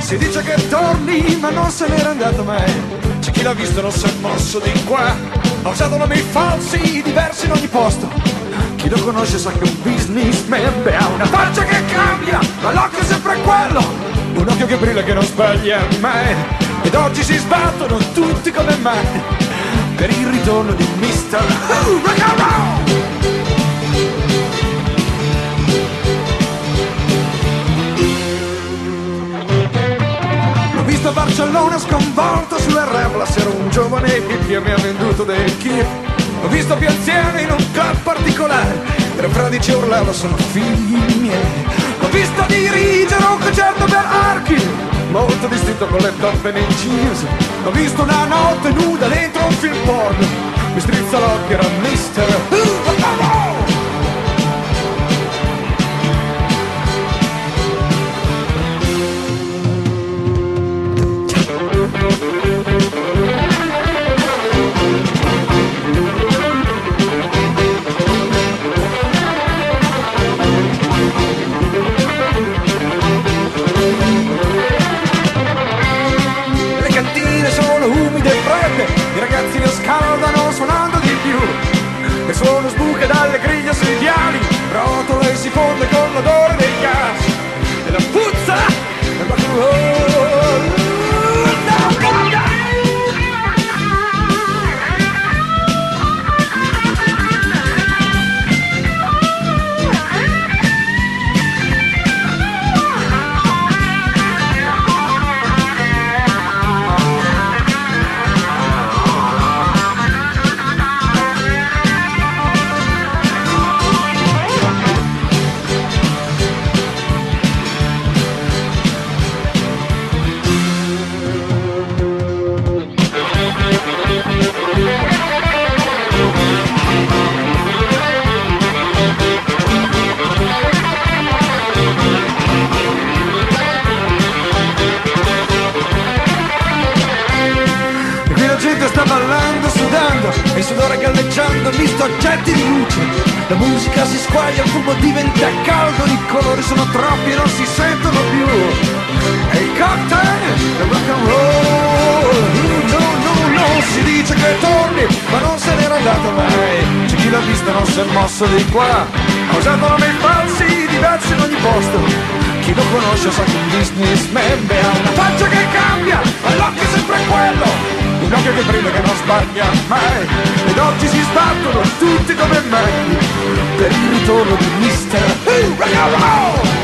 Si dice che torni ma non se n'era andato mai, c'è chi l'ha visto non si è mosso di qua, ha usato nomi falsi diversi in ogni posto, chi lo conosce sa che un businessman ha una faccia che cambia ma l'occhio è sempre quello, un occhio che brilla che non sbaglia mai, ed oggi si sbattono tutti come mai per il ritorno di Mr. Rock and Roll. Barcellona sconvolto sulle Revlas, era un giovane hippie e mi ha venduto dei kiff. Ho visto Pianziano in un club particolare, tra fradici urlava sono figli miei. Ho visto dirigere un concerto per Archi, molto vestito con le toppe nei jeans. Ho visto una notte nuda dentro un film porno, mi strizza l'occhio, era Mr. Rock. E il sudore galleggiando misto a getti di luce, la musica si squaglia, il fumo diventa caldo, i colori sono troppi e non si sentono più, e i cocktail, il rock and roll. No, si dice che torni ma non se n'era andato mai, c'è chi l'ha vista non si è mosso di qua, ha usato nomi falsi diversi in ogni posto, chi lo conosce sa che un businessman ha una faccia che cambia ma l'occhio è sempre quello, un occhio che brilla che non sbaglia mai, ed oggi si sbattono tutti come mai per il ritorno di Mr. Rock and Roll.